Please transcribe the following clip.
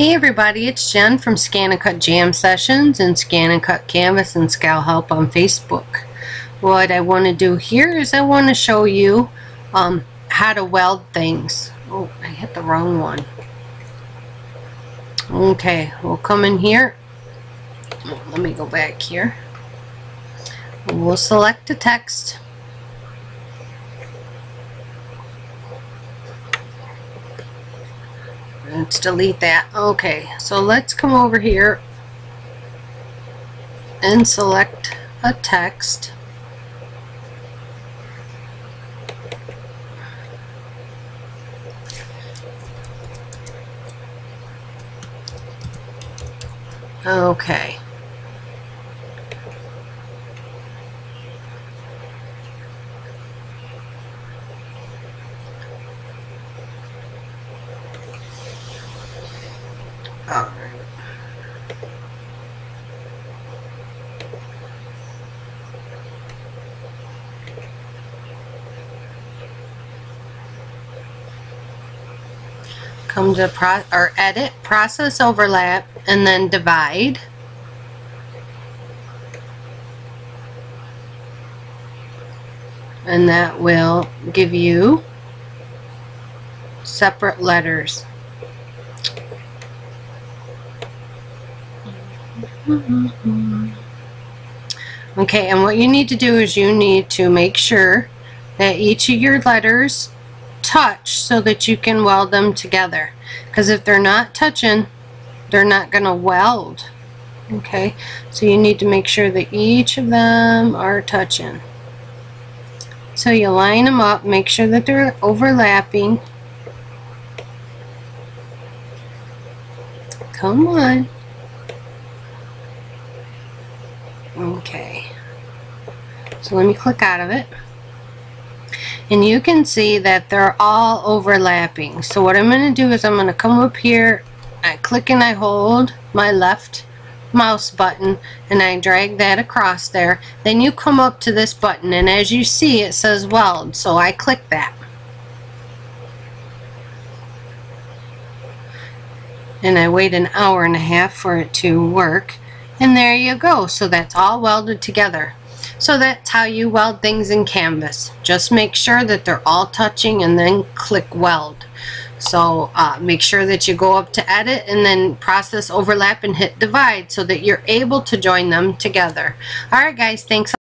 Hey everybody, it's Jen from Scan and Cut Jam Sessions and Scan and Cut Canvas and Scal Help on Facebook. What I want to do here is I want to show you how to weld things. Oh, I hit the wrong one. Okay, we'll come in here. Let me go back here. We'll select the text. Let's delete that. Okay, so let's come over here and select a text. Okay. Come to edit, process overlap, and then divide. And that will give you separate letters. Okay, and what you need to do is you need to make sure that each of your letters touch so that you can weld them together, because if they're not touching, they're not going to weld. Okay, so you need to make sure that each of them are touching. So you line them up, make sure that they're overlapping. Come on. Okay, so let me click out of it. And you can see that they're all overlapping. So what I'm going to do is I'm going to come up here, I click and I hold my left mouse button and I drag that across there. Then you come up to this button and as you see it says weld, so I click that. And I wait an hour and a half for it to work. And there you go, so that's all welded together. So that's how you weld things in Canvas. Just make sure that they're all touching and then click weld. So make sure that you go up to edit and then process overlap and hit divide so that you're able to join them together. Alright guys, thanks.